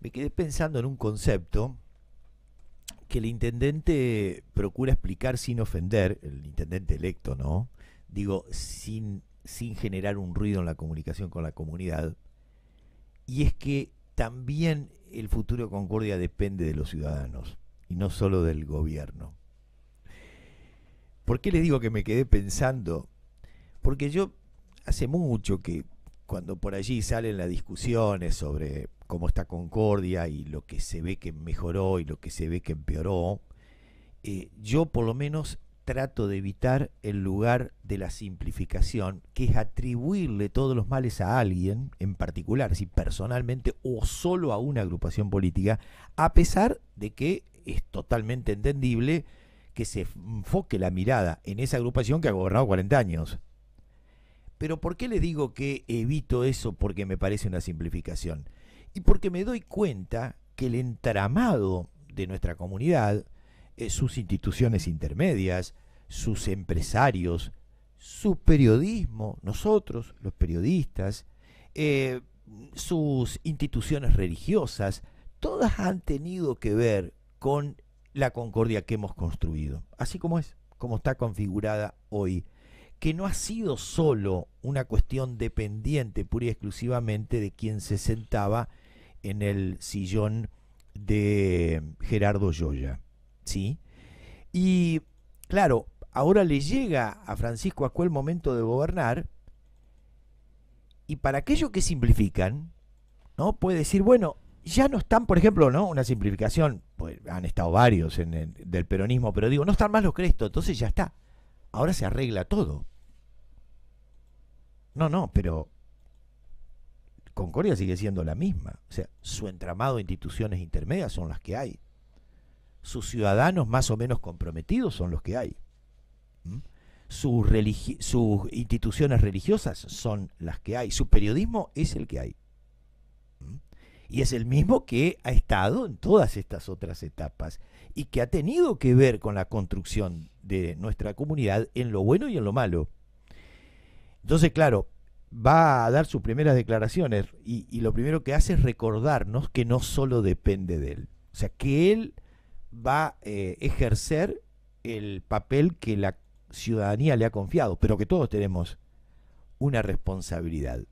me quedé pensando en un concepto que el intendente procura explicar sin ofender, el intendente electo, ¿no? Digo, sin generar un ruido en la comunicación con la comunidad, y es que también el futuro de Concordia depende de los ciudadanos, y no solo del gobierno. ¿Por qué les digo que me quedé pensando? Porque yo hace mucho que cuando por allí salen las discusiones sobre cómo está Concordia y lo que se ve que mejoró y lo que se ve que empeoró, yo por lo menos trato de evitar el lugar de la simplificación, que es atribuirle todos los males a alguien, en particular, si personalmente o solo a una agrupación política, a pesar de que es totalmente entendible que se enfoque la mirada en esa agrupación que ha gobernado 40 años. Pero ¿por qué les digo que evito eso? Porque me parece una simplificación. Y porque me doy cuenta que el entramado de nuestra comunidad, sus instituciones intermedias, sus empresarios, su periodismo, nosotros, los periodistas, sus instituciones religiosas, todas han tenido que ver con la Concordia que hemos construido, así como es, como está configurada hoy, que no ha sido solo una cuestión dependiente pura y exclusivamente de quien se sentaba en el sillón de Gerardo Yoya, ¿sí? Y claro, ahora le llega a Francisco Azcué el momento de gobernar, y para aquellos que simplifican, ¿no? Puede decir, bueno, ya no están, por ejemplo, ¿no? Una simplificación, pues han estado varios en el, del peronismo, pero digo, no están más los Crestos, entonces ya está. Ahora se arregla todo. No, pero Concordia sigue siendo la misma. O sea, su entramado de instituciones intermedias son las que hay. Sus ciudadanos más o menos comprometidos son los que hay. Sus instituciones religiosas son las que hay. Su periodismo es el que hay. Y es el mismo que ha estado en todas estas otras etapas y que ha tenido que ver con la construcción de nuestra comunidad en lo bueno y en lo malo. Entonces, claro, va a dar sus primeras declaraciones y lo primero que hace es recordarnos que no solo depende de él. O sea, que él va a ejercer el papel que la ciudadanía le ha confiado, pero que todos tenemos una responsabilidad.